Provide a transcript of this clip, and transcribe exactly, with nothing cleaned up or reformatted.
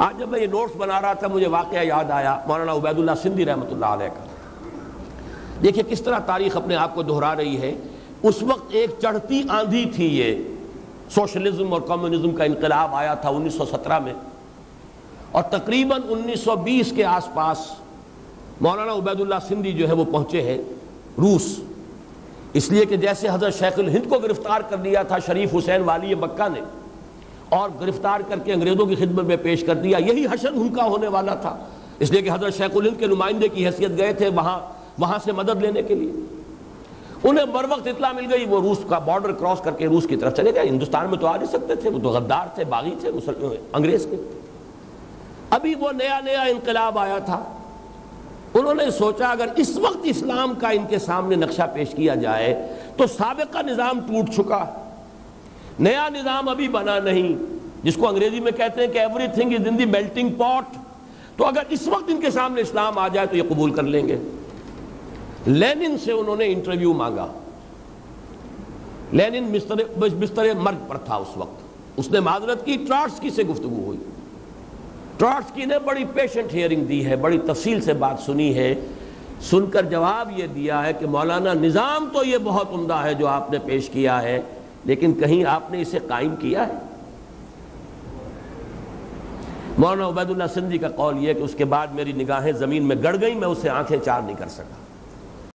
आज जब मैं ये नोट्स बना रहा था मुझे वाकया याद आया मौलाना उबैदुल्ला सिंधी रहमतुल्लाह अलैह का। देखिए किस तरह तारीख अपने आप को दोहरा रही है। उस वक्त एक चढ़ती आंधी थी, ये सोशलिज्म और कम्युनिज्म का इनकलाब आया था उन्नीस सौ सत्रह में, और तकरीबन उन्नीस सौ बीस के आसपास मौलाना उबैदुल्ला सिंधी जो है वो पहुंचे हैं रूस, इसलिए कि जैसे हजरत शेखुल हिंद को गिरफ्तार कर लिया था शरीफ हुसैन वाली मक्का ने और गिरफ्तार करके अंग्रेज़ों की खिदमत में पेश कर दिया, यही हशर उनका होने वाला था, इसलिए कि हजरत शेखुल हिंद के नुमाइंदे की हैसियत गए थे वहाँ वहाँ से मदद लेने के लिए। उन्हें बर वक्त इतला मिल गई, वो रूस का बॉर्डर क्रॉस करके रूस की तरफ चले गए। हिंदुस्तान में तो आ नहीं सकते थे, वो तो गद्दार थे, बागी थे, अंग्रेज के। अभी वो नया नया इनकलाब आया था, उन्होंने सोचा अगर इस वक्त इस्लाम का इनके सामने नक्शा पेश किया जाए तो साबिका निज़ाम टूट चुका, नया निज़ाम अभी बना नहीं, जिसको अंग्रेजी में कहते हैं कि everything is in the melting pot. तो अगर इस वक्त इनके सामने इस्लाम आ जाए तो ये कबूल कर लेंगे। लेनिन से उन्होंने इंटरव्यू मांगा, लेनिन बिस्तर बिस्तर मर्ग पर था उस वक्त, उसने माजरत की, ट्रॉट्स्की से गुफ्तगू हुई। ट्रॉट्स्की ने बड़ी पेशेंट हियरिंग दी है, बड़ी तफसील से बात सुनी है, सुनकर जवाब ये दिया है कि मौलाना निज़ाम तो ये बहुत उम्दा है जो आपने पेश किया है, लेकिन कहीं आपने इसे कायम किया है। मौलाना उबैदुल्ला सिंधी का कौल यह कि उसके बाद मेरी निगाहें ज़मीन में गड़ गई, मैं उससे आंखें चार नहीं कर सका।